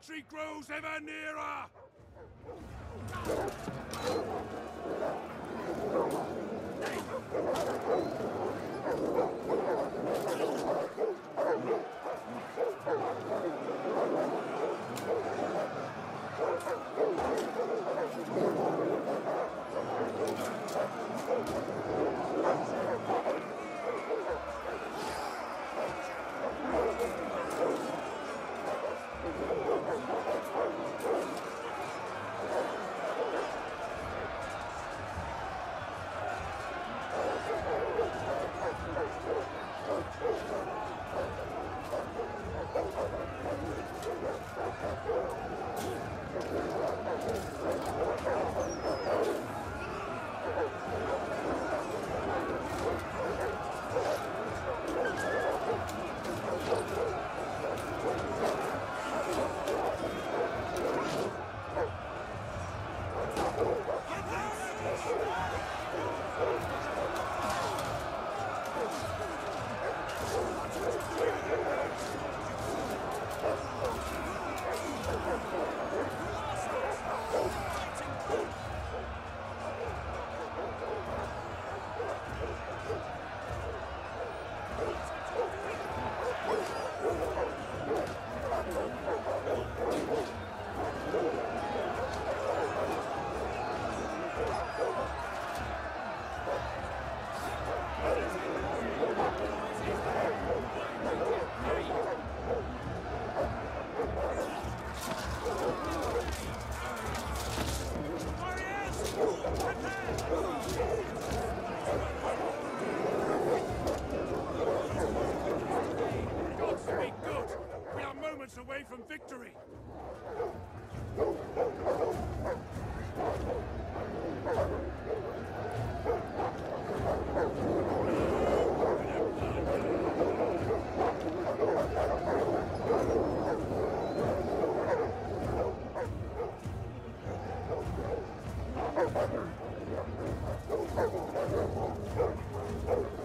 victory grows ever nearer! Away from victory.